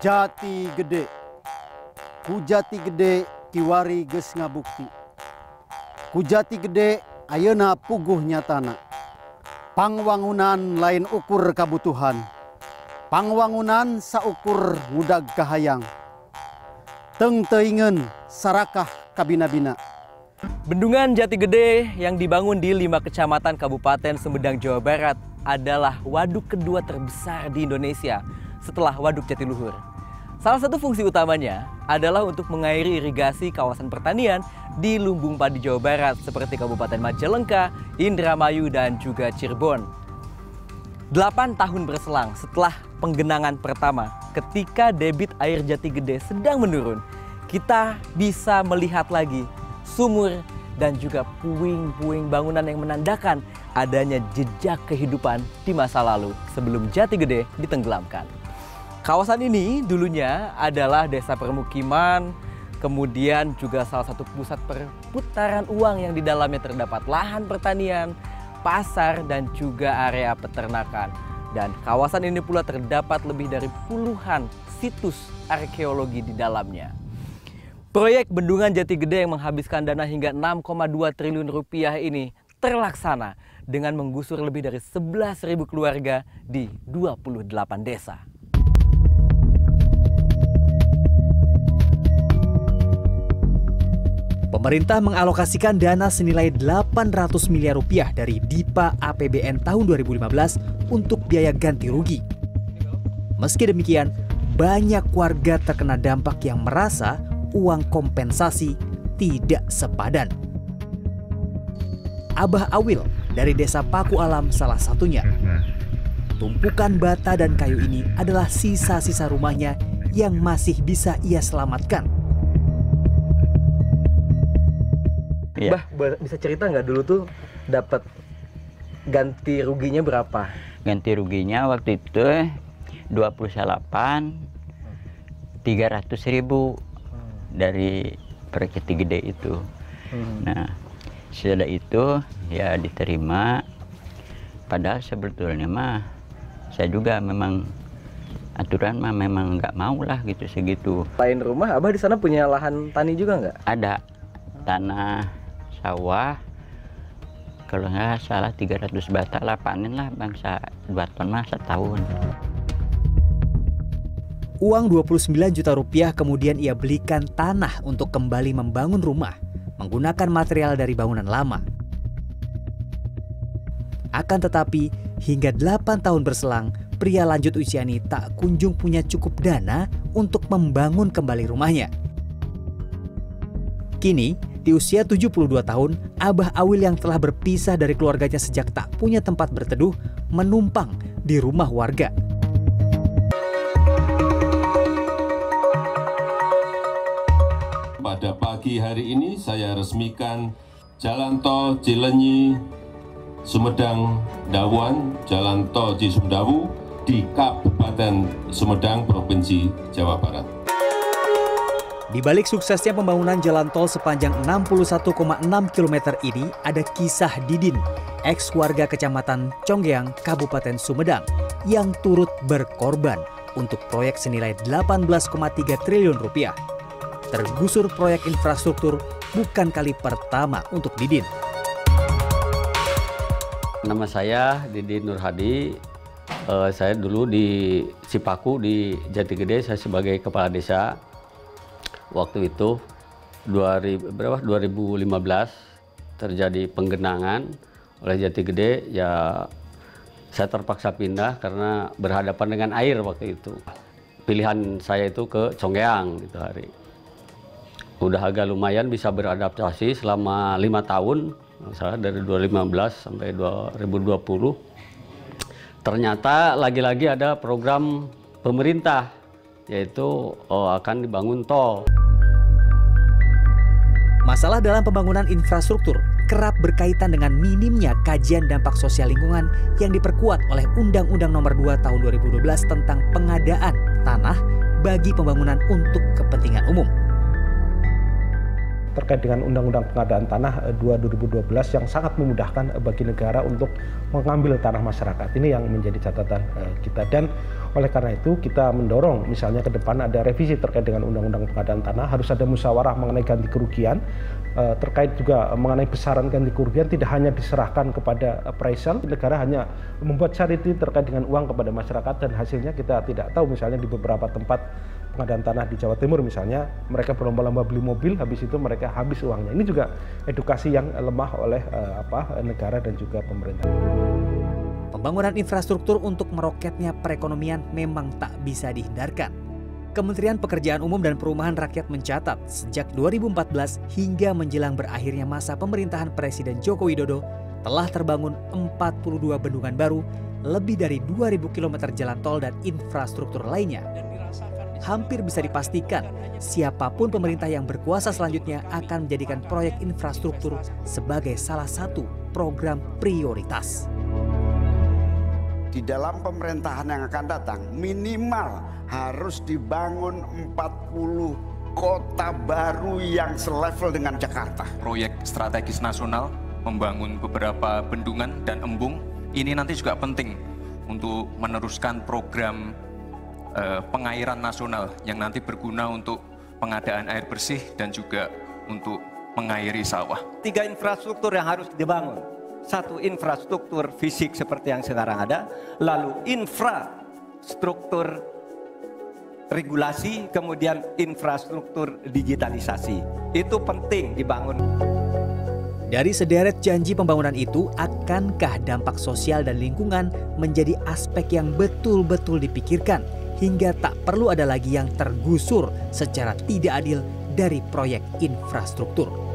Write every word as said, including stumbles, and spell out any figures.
Jatigede. Ku Jatigede kiwari geus ngabukti. Ku Jatigede ayeuna puguh nyatana. Pangwangunan lain ukur kabutuhan. Pangwangunan saukur ngudag kahayang. Teng teuingeun sarakah kabina-bina. Bendungan Jatigede yang dibangun di lima kecamatan Kabupaten Sumedang, Jawa Barat adalah waduk kedua terbesar di Indonesia setelah Waduk Jatiluhur. Salah satu fungsi utamanya adalah untuk mengairi irigasi kawasan pertanian di Lumbung Padi Jawa Barat seperti Kabupaten Majalengka, Indramayu, dan juga Cirebon. Delapan tahun berselang setelah penggenangan pertama, ketika debit air Jatigede sedang menurun, kita bisa melihat lagi sumur dan juga puing-puing bangunan yang menandakan adanya jejak kehidupan di masa lalu sebelum Jatigede ditenggelamkan. Kawasan ini dulunya adalah desa permukiman, kemudian juga salah satu pusat perputaran uang yang di dalamnya terdapat lahan pertanian, pasar, dan juga area peternakan. Dan kawasan ini pula terdapat lebih dari puluhan situs arkeologi di dalamnya. Proyek Bendungan Jatigede yang menghabiskan dana hingga enam koma dua triliun rupiah ini terlaksana dengan menggusur lebih dari sebelas ribu keluarga di dua puluh delapan desa. Pemerintah mengalokasikan dana senilai delapan ratus miliar rupiah dari D I P A A P B N tahun dua ribu lima belas untuk biaya ganti rugi. Meski demikian, banyak warga terkena dampak yang merasa uang kompensasi tidak sepadan. Abah Awil dari Desa Paku Alam salah satunya. Tumpukan bata dan kayu ini adalah sisa-sisa rumahnya yang masih bisa ia selamatkan. Iya. Bah, bisa cerita nggak dulu tuh dapat ganti ruginya berapa? Ganti ruginya waktu itu dua puluh delapan, tiga ratus ribu. Dari proyek Jatigede itu. Hmm. Nah, setelah itu ya diterima. Padahal sebetulnya mah saya juga memang aturan mah memang nggak mau lah gitu segitu. Selain rumah, abah di sana punya lahan tani juga nggak? Ada tanah, sawah. Kalau nggak salah tiga ratus bata lah, panen lah bangsa dua ton mah setahun. Uang dua puluh sembilan juta rupiah kemudian ia belikan tanah untuk kembali membangun rumah menggunakan material dari bangunan lama. Akan tetapi, hingga delapan tahun berselang, pria lanjut usia ini tak kunjung punya cukup dana untuk membangun kembali rumahnya. Kini, di usia tujuh puluh dua tahun, Abah Awil yang telah berpisah dari keluarganya sejak tak punya tempat berteduh menumpang di rumah warga. Pada pagi hari ini saya resmikan Jalan Tol Cilenyi, Sumedang, Dawan, Jalan Tol Cisumdawu di Kabupaten Sumedang, Provinsi Jawa Barat. Di balik suksesnya pembangunan jalan tol sepanjang enam puluh satu koma enam kilometer ini ada kisah Didin, eks warga Kecamatan Conggeang, Kabupaten Sumedang yang turut berkorban untuk proyek senilai delapan belas koma tiga triliun rupiah. Tergusur proyek infrastruktur bukan kali pertama untuk Didin. Nama saya Didin Nurhadi. Uh, saya dulu di Cipaku di Jatigede, saya sebagai kepala desa. Waktu itu dua ribu, berapa? dua ribu lima belas terjadi penggenangan oleh Jatigede. Ya, saya terpaksa pindah karena berhadapan dengan air waktu itu. Pilihan saya itu ke Conggeang itu hari. Udah agak lumayan bisa beradaptasi selama lima tahun, misalnya dari dua ribu lima belas sampai dua ribu dua puluh. Ternyata lagi-lagi ada program pemerintah, yaitu oh, akan dibangun tol. Masalah dalam pembangunan infrastruktur kerap berkaitan dengan minimnya kajian dampak sosial lingkungan yang diperkuat oleh Undang-Undang Nomor dua tahun dua ribu dua belas tentang pengadaan tanah bagi pembangunan untuk kepentingan umum. terkait dengan Undang-Undang Pengadaan Tanah dua ribu dua belas yang sangat memudahkan bagi negara untuk mengambil tanah masyarakat. Ini yang menjadi catatan kita, dan oleh karena itu kita mendorong misalnya ke depan ada revisi terkait dengan Undang-Undang Pengadaan Tanah, harus ada musyawarah mengenai ganti kerugian, terkait juga mengenai besaran ganti kerugian tidak hanya diserahkan kepada appraisal, negara hanya membuat charity terkait dengan uang kepada masyarakat dan hasilnya kita tidak tahu. Misalnya di beberapa tempat pengadaan tanah di Jawa Timur misalnya, mereka berlomba-lomba beli mobil, habis itu mereka habis uangnya. Ini juga edukasi yang lemah oleh uh, apa negara dan juga pemerintah. Pembangunan infrastruktur untuk meroketnya perekonomian memang tak bisa dihindarkan. Kementerian Pekerjaan Umum dan Perumahan Rakyat mencatat, sejak dua ribu empat belas hingga menjelang berakhirnya masa pemerintahan Presiden Joko Widodo, telah terbangun empat puluh dua bendungan baru, lebih dari dua ribu kilometer jalan tol dan infrastruktur lainnya. Hampir bisa dipastikan, siapapun pemerintah yang berkuasa selanjutnya akan menjadikan proyek infrastruktur sebagai salah satu program prioritas. Di dalam pemerintahan yang akan datang, minimal harus dibangun empat puluh kota baru yang selevel dengan Jakarta. Proyek strategis nasional, membangun beberapa bendungan dan embung, ini nanti juga penting untuk meneruskan program pengairan nasional yang nanti berguna untuk pengadaan air bersih dan juga untuk mengairi sawah. Tiga infrastruktur yang harus dibangun. Satu, infrastruktur fisik seperti yang sekarang ada, lalu infrastruktur regulasi, kemudian infrastruktur digitalisasi. Itu penting dibangun. Dari sederet janji pembangunan itu, akankah dampak sosial dan lingkungan menjadi aspek yang betul-betul dipikirkan hingga tak perlu ada lagi yang tergusur secara tidak adil dari proyek infrastruktur?